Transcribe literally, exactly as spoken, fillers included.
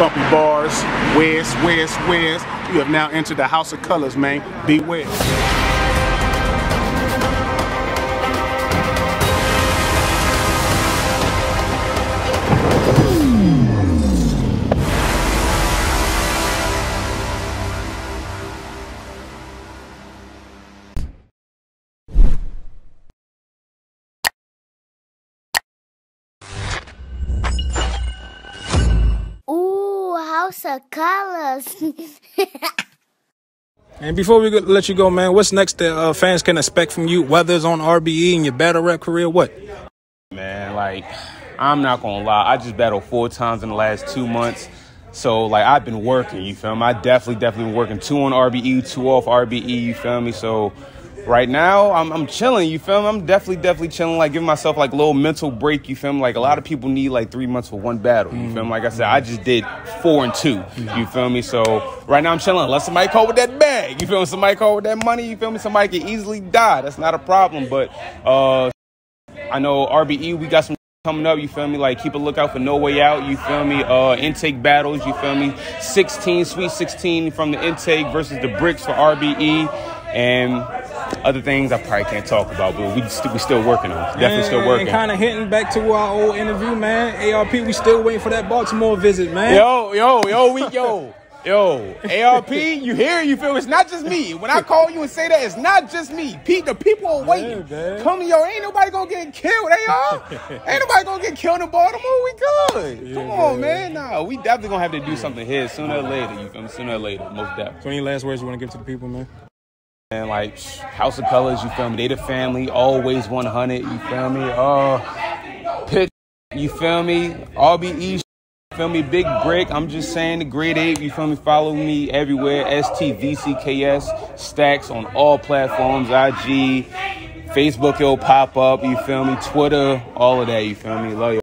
bumpy bars. West, west, west. You have now entered the House of Colors, man. Beware. House of Colors. And before we let you go, man, what's next that uh, fans can expect from you, whether it's on R B E and your battle rap career, what? Man, like, I'm not gonna lie, I just battled four times in the last two months. So, like, I've been working, you feel me? I definitely, definitely been working. Two on R B E, two off R B E, you feel me? So, right now, I'm, I'm chilling, you feel me? I'm definitely, definitely chilling, like, giving myself, like, a little mental break, you feel me? Like, a lot of people need, like, three months for one battle, you feel me? Like I said, I just did four and two, you feel me? So, right now, I'm chilling. Unless somebody call with that bag, you feel me? Somebody call with that money, you feel me? Somebody can easily die. That's not a problem, but uh, I know R B E, we got some coming up, you feel me? Like, keep a lookout for No Way Out, you feel me? Uh, intake battles, you feel me? sixteen, Sweet sixteen from the intake versus the bricks for R B E, and other things I probably can't talk about, but we st we still working on it. Definitely and, still working. And kind of hitting back to our old interview, man. A R P, we still waiting for that Baltimore visit, man. Yo, yo, yo, we yo. Yo, A R P, you hear, you feel, it's not just me. When I call you and say that, it's not just me. Pete, the people are waiting. Yeah, come to yo, ain't nobody gonna get killed, they all. Ain't nobody gonna get killed in Baltimore, we good. Yeah, come on, yeah, man. Nah, we definitely gonna have to do something here sooner or later, you feel me? Sooner or later, most definitely. So any last words you wanna give to the people, man? And like House of Colors, you feel me? They the family, always one hundred, you feel me? Uh, Pitch, you feel me? R B E, you feel me? Big Brick, I'm just saying the grade eight, you feel me? Follow me everywhere, S T V C K S, Stacks on all platforms, I G, Facebook, it'll pop up, you feel me? Twitter, all of that, you feel me? Love y'all.